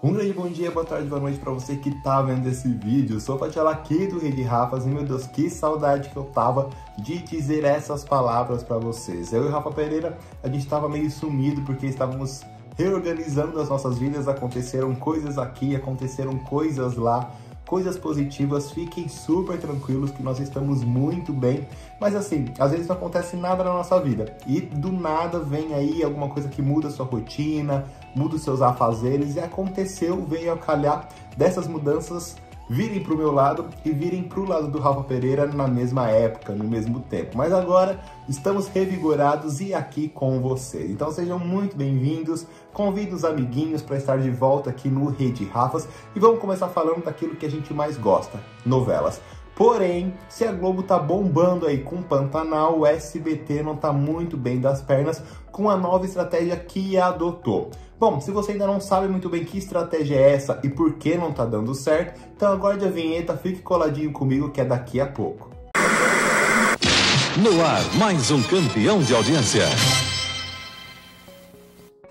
Um grande bom dia, boa tarde, boa noite pra você que tá vendo esse vídeo. Eu sou o Patiala aqui do Rede Rafphas e, meu Deus, que saudade que eu tava de dizer essas palavras pra vocês. Eu e o Rafa Pereira, a gente tava meio sumido porque estávamos reorganizando as nossas vidas. Aconteceram coisas aqui, aconteceram coisas lá, coisas positivas. Fiquem super tranquilos que nós estamos muito bem. Mas assim, às vezes não acontece nada na nossa vida e do nada vem aí alguma coisa que muda a sua rotina, muda os seus afazeres, e aconteceu, veio a calhar dessas mudanças virem pro meu lado e virem pro lado do Rafa Pereira na mesma época, no mesmo tempo. Mas agora estamos revigorados e aqui com vocês. Então sejam muito bem-vindos, convido os amiguinhos para estar de volta aqui no Rede Rafphas e vamos começar falando daquilo que a gente mais gosta, novelas. Porém, se a Globo tá bombando aí com Pantanal, o SBT não tá muito bem das pernas com a nova estratégia que adotou. Bom, se você ainda não sabe muito bem que estratégia é essa e por que não tá dando certo, então aguarde a vinheta, fique coladinho comigo que é daqui a pouco. No ar, mais um campeão de audiência.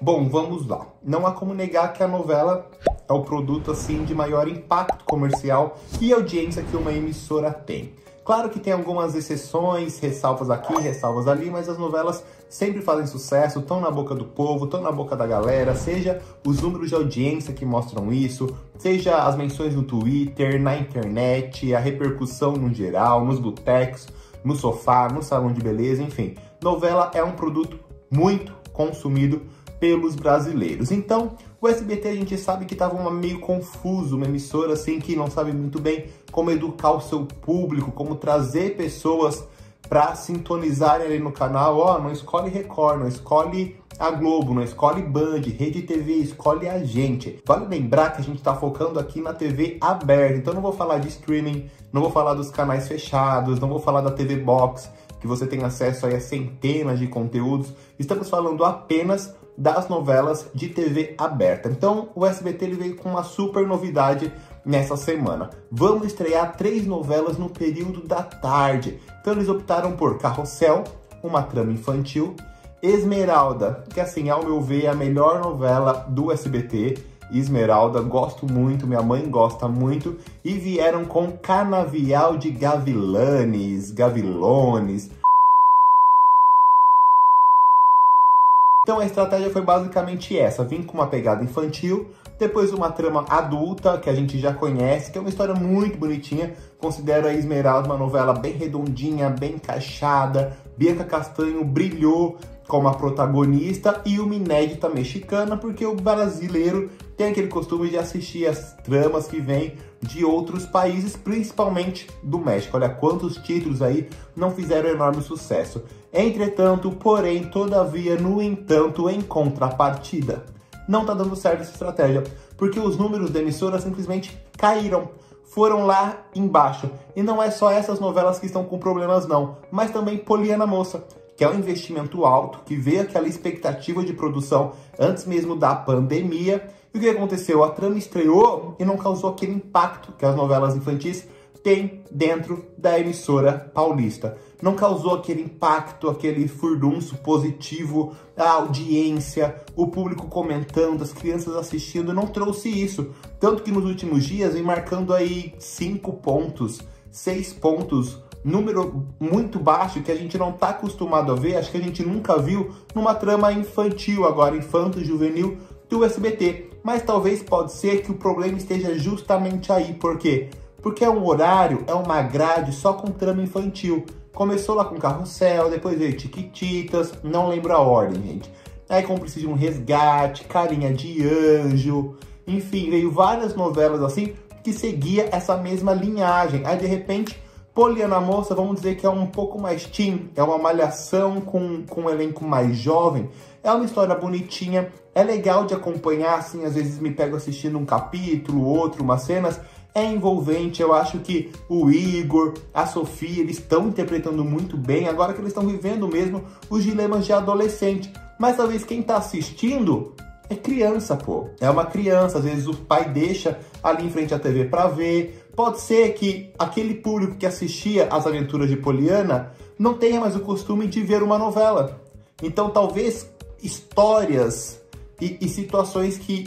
Bom, vamos lá. Não há como negar que a novela é o produto assim de maior impacto comercial e audiência que uma emissora tem. Claro que tem algumas exceções, ressalvas aqui, ressalvas ali, mas as novelas sempre fazem sucesso, estão na boca do povo, estão na boca da galera, seja os números de audiência que mostram isso, seja as menções no Twitter, na internet, a repercussão no geral, nos botecos, no sofá, no salão de beleza, enfim. Novela é um produto muito consumido pelos brasileiros. Então, o SBT a gente sabe que estava meio confuso, uma emissora assim que não sabe muito bem como educar o seu público, como trazer pessoas para sintonizarem ali no canal. Ó, não escolhe Record, não escolhe a Globo, não escolhe Band, Rede TV, escolhe a gente. Vale lembrar que a gente tá focando aqui na TV aberta, então não vou falar de streaming, não vou falar dos canais fechados, não vou falar da TV Box, que você tem acesso aí a centenas de conteúdos. Estamos falando apenas das novelas de TV aberta. Então o SBT ele veio com uma super novidade nessa semana. Vamos estrear 3 novelas no período da tarde. Então eles optaram por Carrossel, uma trama infantil, Esmeralda, que assim, ao meu ver, é a melhor novela do SBT. Esmeralda, gosto muito, minha mãe gosta muito, e vieram com Canavial de Gavilanes. Então a estratégia foi basicamente essa, vim com uma pegada infantil, depois uma trama adulta que a gente já conhece, que é uma história muito bonitinha. Considero a Esmeralda uma novela bem redondinha, bem encaixada. Bianca Castanho brilhou como a protagonista e uma inédita mexicana, porque o brasileiro tem aquele costume de assistir as tramas que vêm de outros países, principalmente do México. Olha quantos títulos aí não fizeram enorme sucesso. Entretanto, porém, todavia, no entanto, em contrapartida, não tá dando certo essa estratégia, porque os números da emissora simplesmente caíram, foram lá embaixo. E não é só essas novelas que estão com problemas não, mas também Poliana Moça, que é um investimento alto, que veio aquela expectativa de produção antes mesmo da pandemia. E o que aconteceu? A trama estreou e não causou aquele impacto que as novelas infantis têm dentro da emissora paulista. Não causou aquele impacto, aquele furdunço positivo, a audiência, o público comentando, as crianças assistindo, não trouxe isso. Tanto que nos últimos dias vem marcando aí 5 pontos, 6 pontos, número muito baixo que a gente não tá acostumado a ver, acho que a gente nunca viu numa trama infantil agora, infanto-juvenil do SBT. Mas talvez pode ser que o problema esteja justamente aí, por quê? Porque é um horário, é uma grade só com trama infantil. Começou lá com Carrossel, depois veio Chiquititas, não lembro a ordem, gente. Aí Cúmplice de um Resgate, Carinha de Anjo, enfim, veio várias novelas assim que seguia essa mesma linhagem. Aí de repente Poliana Moça, vamos dizer que é um pouco mais teen, é uma malhação com um elenco mais jovem. É uma história bonitinha, é legal de acompanhar, assim, às vezes me pego assistindo um capítulo, outro, umas cenas. É envolvente, eu acho que o Igor, a Sofia, eles estão interpretando muito bem, agora que eles estão vivendo mesmo os dilemas de adolescente. Mas talvez quem está assistindo é criança, pô. É uma criança, às vezes o pai deixa ali em frente à TV para ver. Pode ser que aquele público que assistia As Aventuras de Poliana não tenha mais o costume de ver uma novela. Então talvez histórias e situações que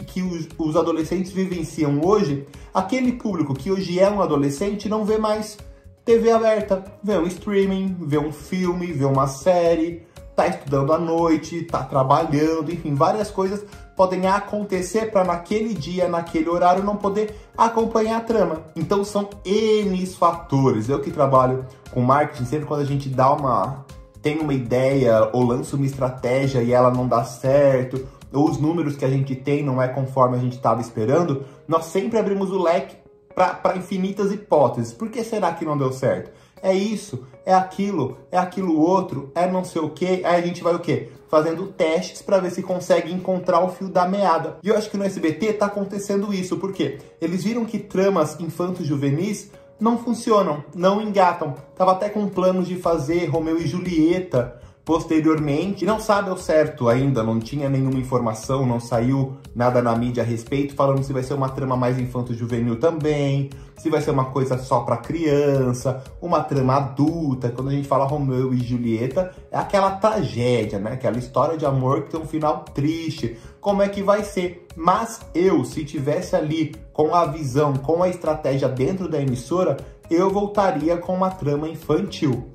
os adolescentes vivenciam hoje, aquele público que hoje é um adolescente não vê mais TV aberta, vê um streaming, vê um filme, vê uma série, tá estudando à noite, tá trabalhando, enfim, várias coisas podem acontecer para naquele dia, naquele horário, não poder acompanhar a trama. Então são N fatores. Eu que trabalho com marketing, sempre quando a gente dá tem uma ideia ou lança uma estratégia e ela não dá certo, ou os números que a gente tem não é conforme a gente estava esperando, nós sempre abrimos o leque para infinitas hipóteses. Por que será que não deu certo? É isso, é aquilo outro, é não sei o quê. Aí a gente vai o quê? Fazendo testes para ver se consegue encontrar o fio da meada. E eu acho que no SBT tá acontecendo isso, porque eles viram que tramas infanto-juvenis não funcionam, não engatam. Tava até com planos de fazer Romeu e Julieta posteriormente, não sabe ao certo ainda, não tinha nenhuma informação, não saiu nada na mídia a respeito, falando se vai ser uma trama mais infanto-juvenil também, se vai ser uma coisa só pra criança, uma trama adulta. Quando a gente fala Romeu e Julieta, é aquela tragédia, né? Aquela história de amor que tem um final triste. Como é que vai ser? Mas eu, se tivesse ali com a visão, com a estratégia dentro da emissora, eu voltaria com uma trama infantil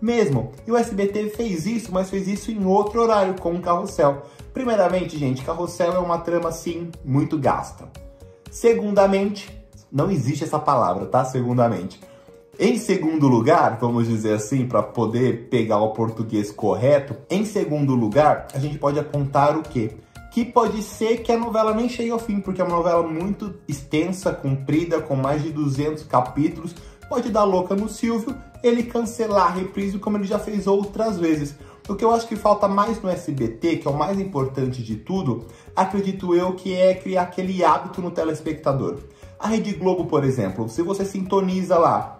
mesmo. E o SBT fez isso, mas fez isso em outro horário, com o Carrossel. Primeiramente, gente, Carrossel é uma trama, sim, muito gasta. Segundamente, não existe essa palavra, tá? Segundamente. Em segundo lugar, vamos dizer assim, para poder pegar o português correto, em segundo lugar, a gente pode apontar o quê? Que pode ser que a novela nem chegue ao fim, porque é uma novela muito extensa, comprida, com mais de 200 capítulos. Pode dar louca no Silvio, ele cancelar a reprise, como ele já fez outras vezes. O que eu acho que falta mais no SBT, que é o mais importante de tudo, acredito eu, que é criar aquele hábito no telespectador. A Rede Globo, por exemplo, se você sintoniza lá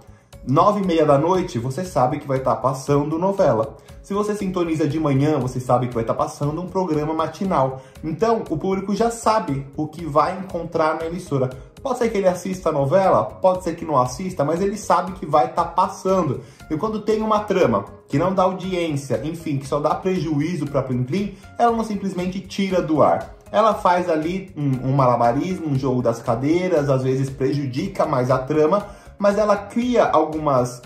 9h30 da noite, você sabe que vai estar passando novela. Se você sintoniza de manhã, você sabe que vai estar passando um programa matinal. Então, o público já sabe o que vai encontrar na emissora. Pode ser que ele assista a novela, pode ser que não assista, mas ele sabe que vai estar passando. E quando tem uma trama que não dá audiência, enfim, que só dá prejuízo para Plim Plim, ela não simplesmente tira do ar. Ela faz ali um malabarismo, um jogo das cadeiras, às vezes prejudica mais a trama, mas ela cria algumas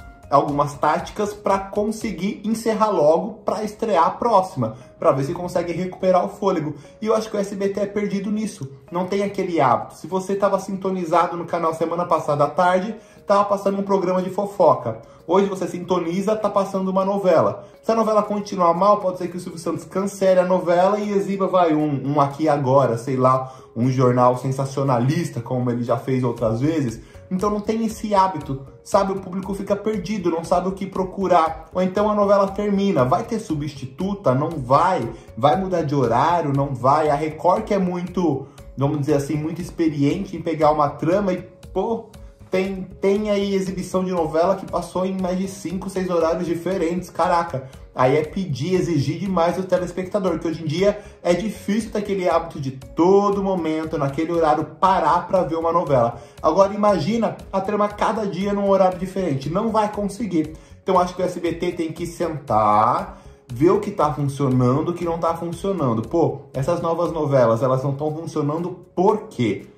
táticas para conseguir encerrar logo, para estrear a próxima, para ver se consegue recuperar o fôlego. E eu acho que o SBT é perdido nisso, não tem aquele hábito. Se você estava sintonizado no canal semana passada à tarde, estava passando um programa de fofoca. Hoje você sintoniza, está passando uma novela. Se a novela continuar mal, pode ser que o Silvio Santos cancele a novela e exiba, vai, um Aqui Agora, sei lá, um jornal sensacionalista, como ele já fez outras vezes. Então não tem esse hábito, sabe? O público fica perdido, não sabe o que procurar. Ou então a novela termina, vai ter substituta? Não vai. Vai mudar de horário? Não vai. A Record, que é muito, vamos dizer assim, muito experiente em pegar uma trama e, pô, tem aí exibição de novela que passou em mais de 5, 6 horários diferentes, caraca. Aí é pedir, exigir demais do telespectador, que hoje em dia é difícil ter aquele hábito de todo momento, naquele horário, parar para ver uma novela. Agora imagina a trama cada dia num horário diferente, não vai conseguir. Então acho que o SBT tem que sentar, ver o que tá funcionando, o que não tá funcionando. Pô, essas novas novelas, elas não estão funcionando por quê?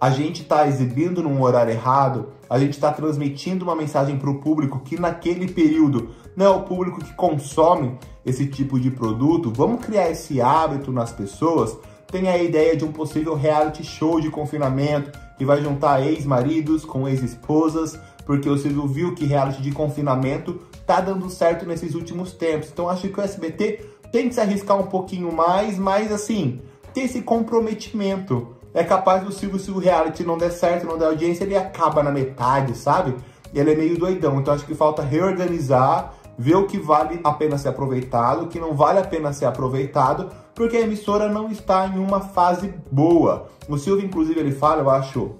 A gente tá exibindo num horário errado, a gente tá transmitindo uma mensagem pro público que naquele período não é o público que consome esse tipo de produto. Vamos criar esse hábito nas pessoas. Tem a ideia de um possível reality show de confinamento que vai juntar ex-maridos com ex-esposas, porque o Silvio viu que reality de confinamento tá dando certo nesses últimos tempos. Então acho que o SBT tem que se arriscar um pouquinho mais, mas assim, ter esse comprometimento. É capaz do Silvio, se o reality não der certo, não der audiência, ele acaba na metade, sabe? Ele é meio doidão, então acho que falta reorganizar, ver o que vale a pena ser aproveitado, o que não vale a pena ser aproveitado, porque a emissora não está em uma fase boa. O Silvio, inclusive, ele fala, eu acho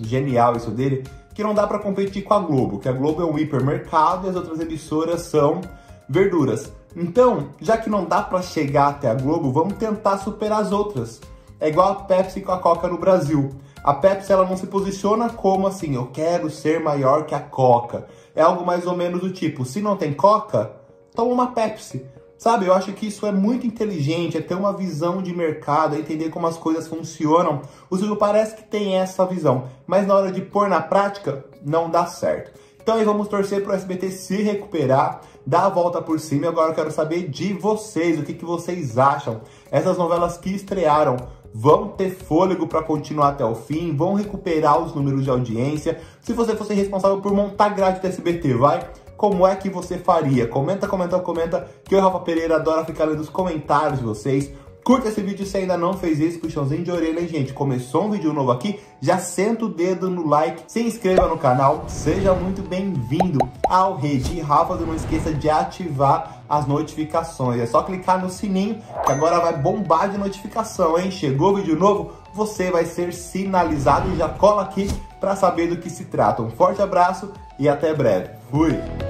genial isso dele, que não dá para competir com a Globo, que a Globo é um hipermercado e as outras emissoras são verduras. Então, já que não dá para chegar até a Globo, vamos tentar superar as outras. É igual a Pepsi com a Coca no Brasil. A Pepsi, ela não se posiciona como assim, eu quero ser maior que a Coca. É algo mais ou menos do tipo, se não tem Coca, toma uma Pepsi. Sabe, eu acho que isso é muito inteligente, é ter uma visão de mercado, é entender como as coisas funcionam. O Silvio parece que tem essa visão, mas na hora de pôr na prática, não dá certo. Então aí vamos torcer para o SBT se recuperar, dar a volta por cima. Agora eu quero saber de vocês, o que vocês acham. Essas novelas que estrearam vão ter fôlego para continuar até o fim? Vão recuperar os números de audiência? Se você fosse responsável por montar grade do SBT, vai? Como é que você faria? Comenta, comenta, comenta, que o Rafa Pereira adora ficar lendo os comentários de vocês. Curta esse vídeo se ainda não fez isso, puxãozinho de orelha, hein, gente? Começou um vídeo novo aqui, já senta o dedo no like, se inscreva no canal, seja muito bem-vindo ao Rede Rafphas. E não esqueça de ativar as notificações, é só clicar no sininho que agora vai bombar de notificação, hein? Chegou vídeo novo, você vai ser sinalizado e já cola aqui para saber do que se trata. Um forte abraço e até breve. Fui!